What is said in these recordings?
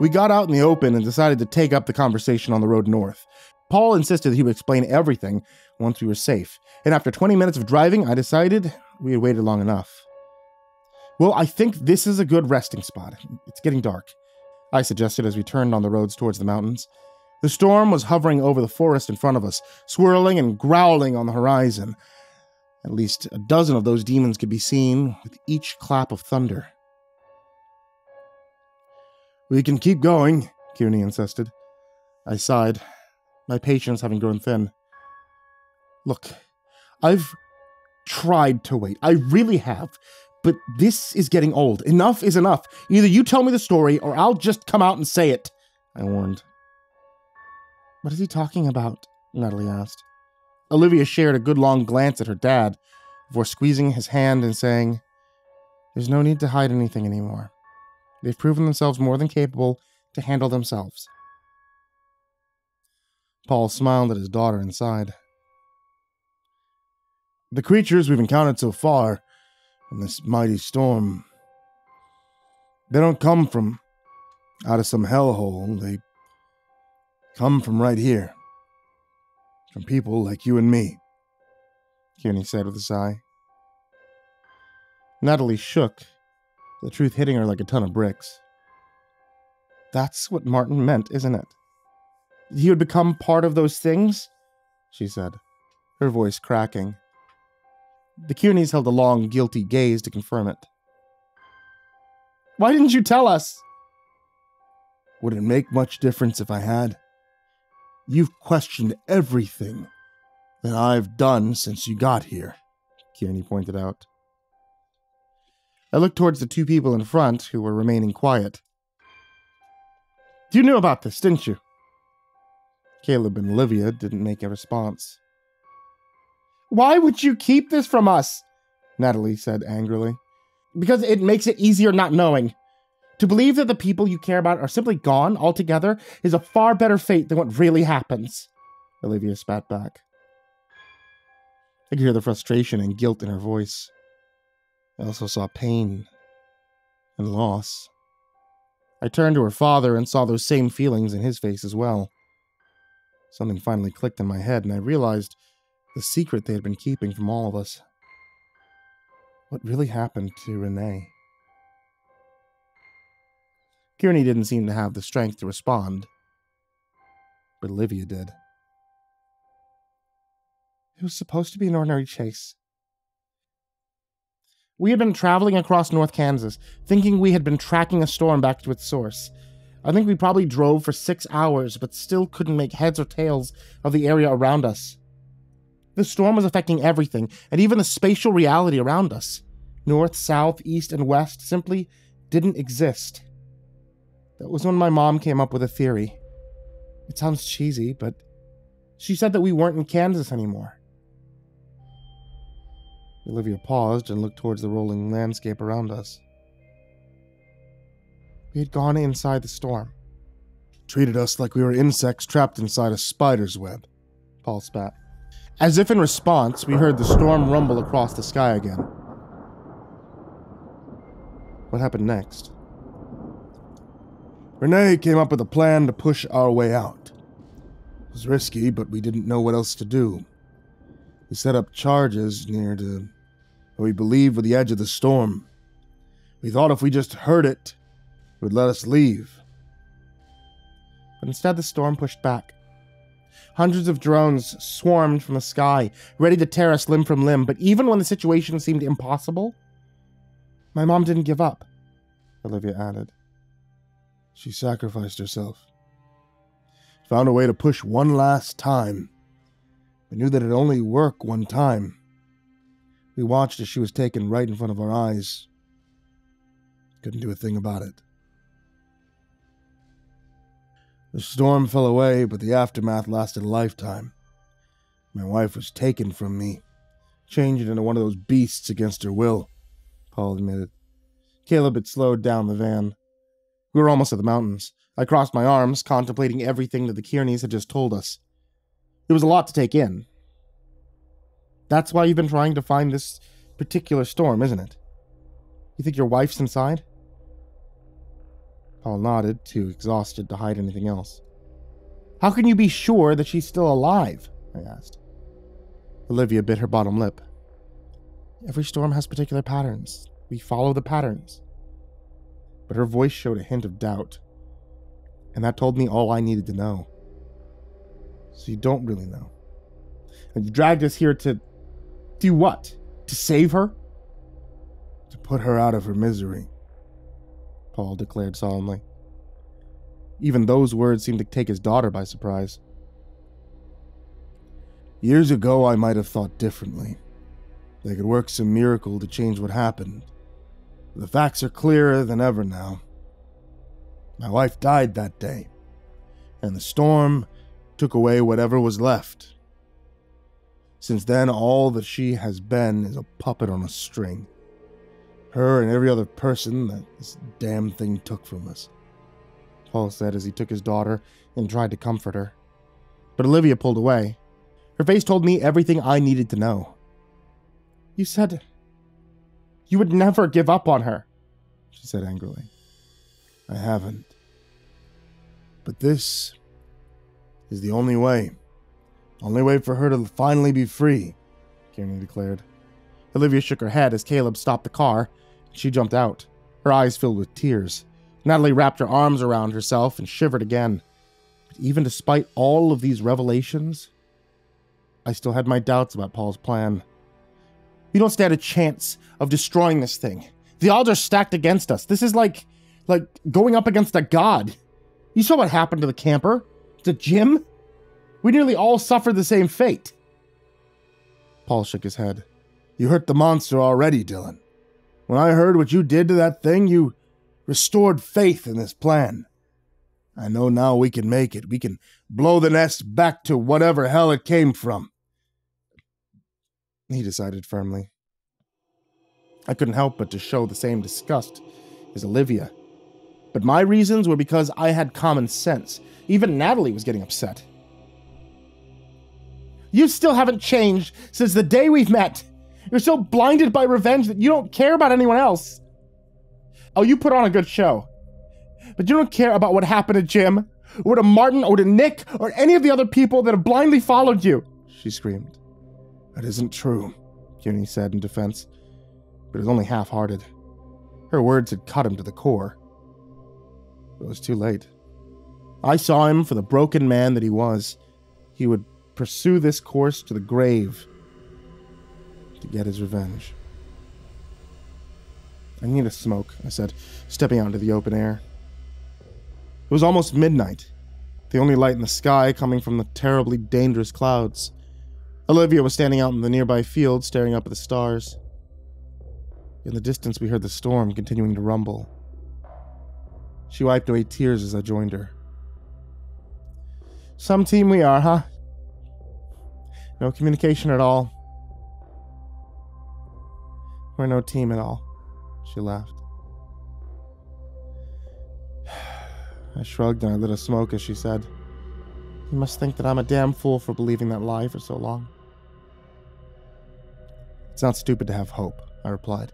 We got out in the open and decided to take up the conversation on the road north. Paul insisted that he would explain everything once we were safe, and after 20 minutes of driving, I decided we had waited long enough. Well, I think this is a good resting spot. It's getting dark, I suggested as we turned on the roads towards the mountains. The storm was hovering over the forest in front of us, swirling and growling on the horizon. At least a dozen of those demons could be seen with each clap of thunder. "We can keep going," Kearney insisted. I sighed, my patience having grown thin. "Look, I've tried to wait. I really have. But this is getting old. Enough is enough. Either you tell me the story, or I'll just come out and say it," I warned. "What is he talking about?" Natalie asked. Olivia shared a good long glance at her dad, before squeezing his hand and saying, "There's no need to hide anything anymore. They've proven themselves more than capable to handle themselves." Paul smiled at his daughter and sighed. "The creatures we've encountered so far in this mighty storm, they don't come from out of some hellhole. They come from right here. From people like you and me," Kearney said with a sigh. Natalie shook, the truth hitting her like a ton of bricks. "That's what Martin meant, isn't it? He would become part of those things?" she said, her voice cracking. The Kearneys held a long, guilty gaze to confirm it. "Why didn't you tell us?" "Would it make much difference if I had? You've questioned everything that I've done since you got here," Kearney pointed out. I looked towards the two people in front who were remaining quiet. "You knew about this, didn't you?" Caleb and Olivia didn't make a response. "Why would you keep this from us?" Natalie said angrily. "Because it makes it easier not knowing. To believe that the people you care about are simply gone altogether is a far better fate than what really happens," Olivia spat back. I could hear the frustration and guilt in her voice. I also saw pain and loss. I turned to her father and saw those same feelings in his face as well. Something finally clicked in my head, and I realized the secret they had been keeping from all of us. What really happened to Renee? Kearney didn't seem to have the strength to respond, but Olivia did. "It was supposed to be an ordinary chase. We had been traveling across North Kansas, thinking we had been tracking a storm back to its source. I think we probably drove for 6 hours, but still couldn't make heads or tails of the area around us. The storm was affecting everything, and even the spatial reality around us. North, south, east, and west simply didn't exist. That was when my mom came up with a theory. It sounds cheesy, but she said that we weren't in Kansas anymore." Olivia paused and looked towards the rolling landscape around us. "We had gone inside the storm." "Treated us like we were insects trapped inside a spider's web," Paul spat. As if in response, we heard the storm rumble across the sky again. What happened next? "Renee came up with a plan to push our way out. It was risky, but we didn't know what else to do. We set up charges near to what we believed were the edge of the storm. We thought if we just heard it, it would let us leave. But instead the storm pushed back. Hundreds of drones swarmed from the sky, ready to tear us limb from limb, but even when the situation seemed impossible, my mom didn't give up," Olivia added. "She sacrificed herself. Found a way to push one last time. We knew that it'd only work one time. We watched as she was taken right in front of our eyes. Couldn't do a thing about it. The storm fell away, but the aftermath lasted a lifetime. My wife was taken from me, changed into one of those beasts against her will," Paul admitted. Caleb had slowed down the van. We were almost at the mountains. I crossed my arms, contemplating everything that the Kearneys had just told us. It was a lot to take in. "That's why you've been trying to find this particular storm, isn't it? You think your wife's inside?" Paul nodded, too exhausted to hide anything else. "How can you be sure that she's still alive?" I asked. Olivia bit her bottom lip. "Every storm has particular patterns. We follow the patterns." But her voice showed a hint of doubt, and that told me all I needed to know. "So you don't really know. And you dragged us here to do what? To save her?" "To put her out of her misery," Paul declared solemnly. Even those words seemed to take his daughter by surprise. "Years ago, I might have thought differently. They could work some miracle to change what happened. The facts are clearer than ever now. My wife died that day, and the storm took away whatever was left. Since then, all that she has been is a puppet on a string. Her and every other person that this damn thing took from us," Paul said as he took his daughter and tried to comfort her. But Olivia pulled away. Her face told me everything I needed to know. "You said you would never give up on her," she said angrily. "I haven't. But this is the only way. Only way for her to finally be free," Kieran declared. Olivia shook her head as Caleb stopped the car. She jumped out, her eyes filled with tears. Natalie wrapped her arms around herself and shivered again. But even despite all of these revelations, I still had my doubts about Paul's plan. "We don't stand a chance of destroying this thing. The odds are stacked against us. This is like going up against a god. You saw what happened to the camper, to Jim. We nearly all suffered the same fate." Paul shook his head. "You hurt the monster already, Dylan. When I heard what you did to that thing, you restored faith in this plan. I know now we can make it. We can blow the nest back to whatever hell it came from," he decided firmly. I couldn't help but to show the same disgust as Olivia. But my reasons were because I had common sense. Even Natalie was getting upset. "You still haven't changed since the day we've met. You're so blinded by revenge that you don't care about anyone else. Oh, you put on a good show. But you don't care about what happened to Jim, or to Martin, or to Nick, or any of the other people that have blindly followed you," she screamed. "That isn't true," Kearney said in defense, but it was only half-hearted. Her words had cut him to the core. It was too late. I saw him for the broken man that he was. He would pursue this course to the grave to get his revenge. "I need a smoke," I said, stepping out into the open air. It was almost midnight, the only light in the sky coming from the terribly dangerous clouds. Olivia was standing out in the nearby field, staring up at the stars. In the distance, we heard the storm continuing to rumble. She wiped away tears as I joined her. "Some team we are, huh? No communication at all." "We're no team at all," she laughed. I shrugged and I lit a smoke as she said, "You must think that I'm a damn fool for believing that lie for so long." "It's not stupid to have hope," I replied,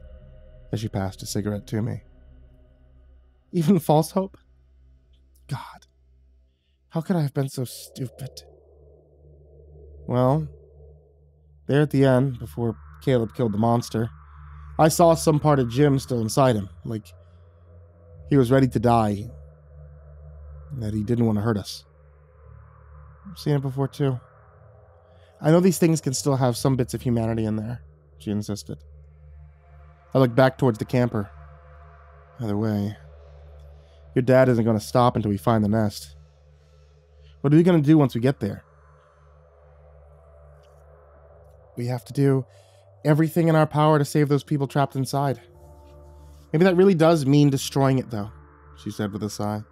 as she passed a cigarette to me. "Even false hope? God, how could I have been so stupid?" Well, there at the end, before Caleb killed the monster, I saw some part of Jim still inside him, like he was ready to die, and that he didn't want to hurt us. I've seen it before, too. "I know these things can still have some bits of humanity in there," she insisted. I looked back towards the camper. "Either way, your dad isn't going to stop until we find the nest. What are we going to do once we get there?" "We have to do everything in our power to save those people trapped inside. Maybe that really does mean destroying it, though," she said with a sigh.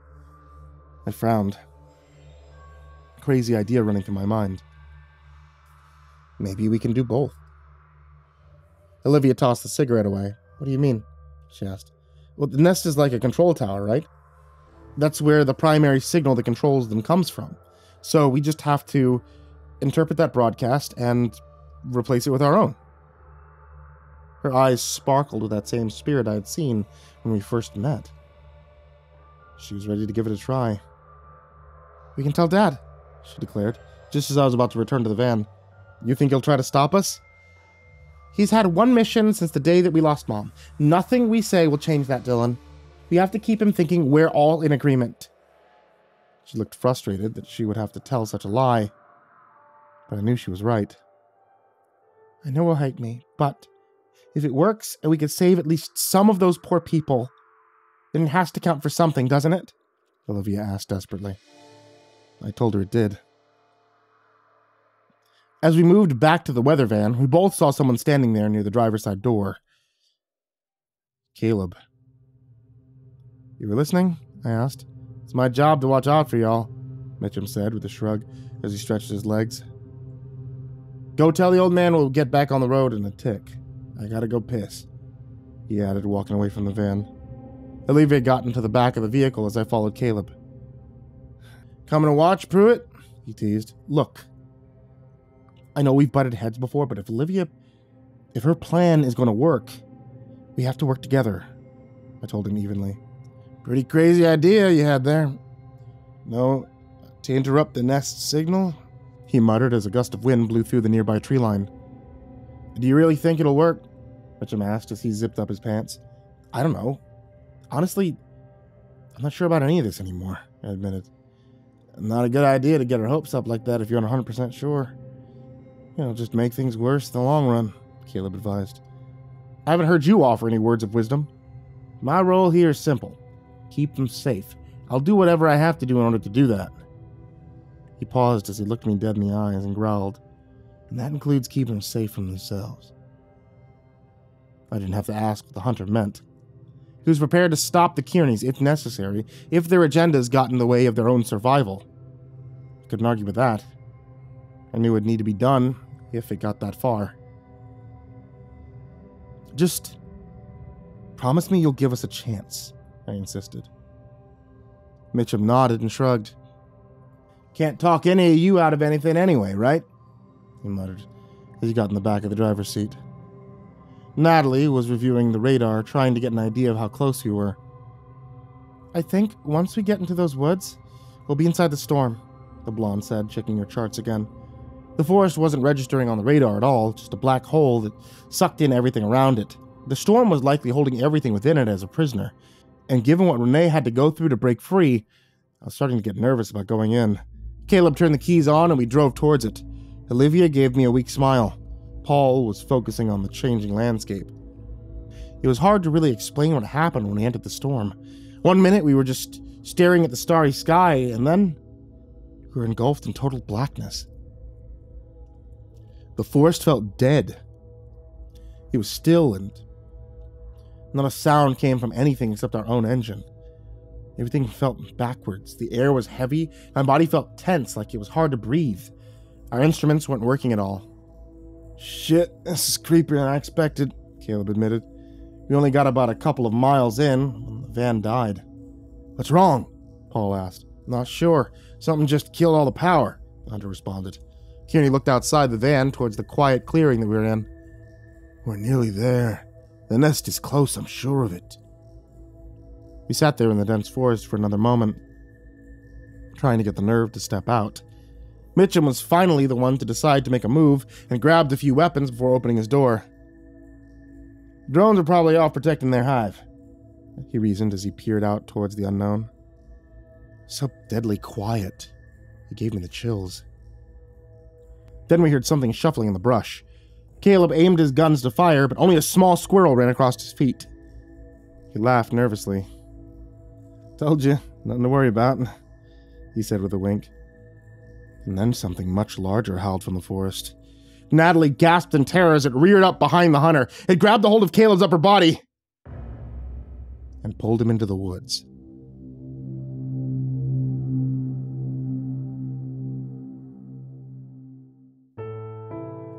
I frowned. Crazy idea running through my mind. Maybe we can do both. Olivia tossed the cigarette away. "What do you mean?" she asked. "Well, the nest is like a control tower, right? That's where the primary signal that controls them comes from. So we just have to interpret that broadcast and replace it with our own." Her eyes sparkled with that same spirit I had seen when we first met. She was ready to give it a try. "We can tell Dad," she declared, just as I was about to return to the van. "You think he'll try to stop us?" "He's had one mission since the day that we lost Mom. Nothing we say will change that, Dylan. We have to keep him thinking we're all in agreement." She looked frustrated that she would have to tell such a lie, but I knew she was right. "I know he'll hate me, but if it works and we can save at least some of those poor people, then it has to count for something, doesn't it?" Olivia asked desperately. I told her it did. As we moved back to the weather van, we both saw someone standing there near the driver's side door. Caleb. "You were listening?" I asked. "It's my job to watch out for y'all," Mitchum said with a shrug as he stretched his legs. "Go tell the old man we'll get back on the road in a tick. I gotta go piss," he added, walking away from the van. Olivia got into the back of the vehicle as I followed Caleb. "Coming to watch, Pruitt?" he teased. "Look, I know we've butted heads before, but if her plan is going to work, we have to work together," I told him evenly. "Pretty crazy idea you had there. No, to interrupt the nest signal," he muttered as a gust of wind blew through the nearby tree line. "Do you really think it'll work?" Mitchum asked as he zipped up his pants. "I don't know. Honestly, I'm not sure about any of this anymore," I admitted. "Not a good idea to get her hopes up like that if you're not 100% sure. It'll just make things worse in the long run," Caleb advised. "I haven't heard you offer any words of wisdom. My role here is simple. Keep them safe. I'll do whatever I have to do in order to do that." He paused as he looked me dead in the eyes and growled, "And that includes keeping them safe from themselves." I didn't have to ask what the hunter meant. He was prepared to stop the Kearneys if necessary, if their agendas got in the way of their own survival. I couldn't argue with that. I knew it'd need to be done if it got that far. "Just promise me you'll give us a chance," I insisted. Mitchum nodded and shrugged. "Can't talk any of you out of anything anyway, right?" he muttered as he got in the back of the driver's seat. Natalie was reviewing the radar, trying to get an idea of how close we were. "I think once we get into those woods, we'll be inside the storm," the blonde said, checking her charts again. The forest wasn't registering on the radar at all, just a black hole that sucked in everything around it. The storm was likely holding everything within it as a prisoner, and given what Renee had to go through to break free, I was starting to get nervous about going in. Caleb turned the keys on and we drove towards it. Olivia gave me a weak smile. Paul was focusing on the changing landscape. It was hard to really explain what happened when we entered the storm. One minute we were just staring at the starry sky, and then we were engulfed in total blackness. The forest felt dead. It was still, and not a sound came from anything except our own engine. Everything felt backwards. The air was heavy. My body felt tense, like it was hard to breathe. Our instruments weren't working at all. "Shit, this is creepier than I expected," Caleb admitted. "We only got about a couple of miles in when the van died." "What's wrong?" Paul asked. "Not sure. Something just killed all the power," the hunter responded. Kearney looked outside the van towards the quiet clearing that we were in. "We're nearly there. The nest is close, I'm sure of it." We sat there in the dense forest for another moment, trying to get the nerve to step out. Mitchum was finally the one to decide to make a move and grabbed a few weapons before opening his door. "Drones are probably off protecting their hive," he reasoned as he peered out towards the unknown. So deadly quiet. It gave me the chills. Then we heard something shuffling in the brush. Caleb aimed his guns to fire, but only a small squirrel ran across his feet. He laughed nervously. "Told you, nothing to worry about," he said with a wink. And then something much larger howled from the forest. Natalie gasped in terror as it reared up behind the hunter. It grabbed a hold of Caleb's upper body and pulled him into the woods.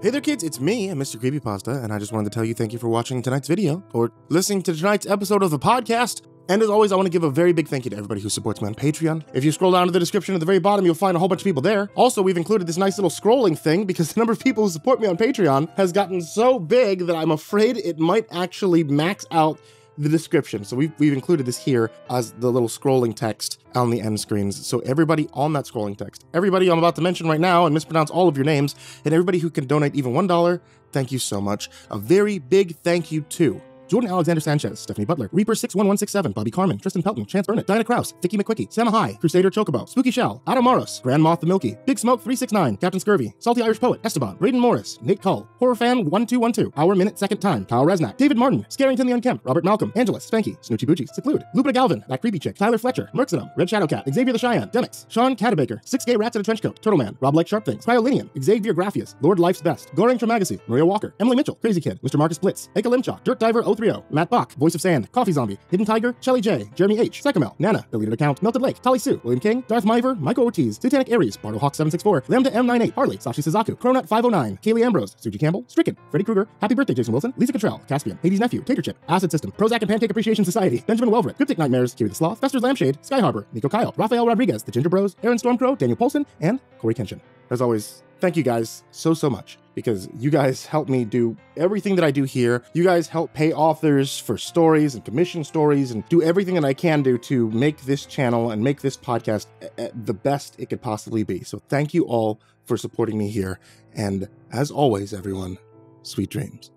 Hey there kids, it's me, Mr. Creepypasta, and I just wanted to tell you thank you for watching tonight's video, or listening to tonight's episode of the podcast. And as always, I want to give a very big thank you to everybody who supports me on Patreon. If you scroll down to the description at the very bottom, you'll find a whole bunch of people there. Also, we've included this nice little scrolling thing because the number of people who support me on Patreon has gotten so big that I'm afraid it might actually max out the description. So we've included this here as the little scrolling text on the end screens. So everybody on that scrolling text, everybody I'm about to mention right now and mispronounce all of your names, and everybody who can donate even $1, thank you so much. A very big thank you to Jordan Alexander Sanchez, Stephanie Butler, Reaper61167, Bobby Carmen, Tristan Pelton, Chance Burnett, Diana Krause, Vicky McQuickie, Sam High, Crusader Chocobo, Spooky Shell, Adam Morris, Grand Moth the Milky, Big Smoke 369, Captain Scurvy, Salty Irish Poet, Esteban, Braden Morris, Nate Cull, HorrorFan1212, Our Minute Second Time, Kyle Resnack, David Martin, Scarrington the Unkempt, Robert Malcolm, Angelus, Spanky, Snoochie Boochie, Seclude, Lupita Galvin, That Creepy Chick, Tyler Fletcher, Merxenum, Red Shadow Cat, Xavier the Cheyenne, Demix, Sean Catabaker, Six Gay Rats in a Trenchcoat, Turtleman, Rob Like Sharp Things, Cryolinian, Xavier Graffius, Lord Life's Best, Goring Tramagasi, Maria Walker, Emily Mitchell, Crazy Kid, Mr. Marcus Blitz, Eka Limchok, Dirt Diver 030, Matt Bach, Voice of Sand, Coffee Zombie, Hidden Tiger, Shelly J, Jeremy H, Psychomel, Nana, Deleted Account, Melted Lake, Tali Sue, William King, Darth Myver, Michael Ortiz, Titanic Aries, BartleHawk764, Lambda M98, Harley, Sashi Suzaku, Cronut509, Kaylee Ambrose, Suji Campbell, Stricken, Freddy Krueger, Happy Birthday Jason Wilson, Lisa Cottrell, Caspian, Hades Nephew, Tater Chip, Acid System, Prozac and Pancake Appreciation Society, Benjamin Welverick, Cryptic Nightmares, Kiwi the Sloth, Fester's Lampshade, Sky Harbor, Nico Kyle, Rafael Rodriguez, The Ginger Bros, Aaron Stormcrow, Daniel Polson, and Corey Kenshin. As always, thank you guys so much, because you guys help me do everything that I do here. You guys help pay authors for stories and commission stories and do everything that I can do to make this channel and make this podcast the best it could possibly be. So thank you all for supporting me here. And as always, everyone, sweet dreams.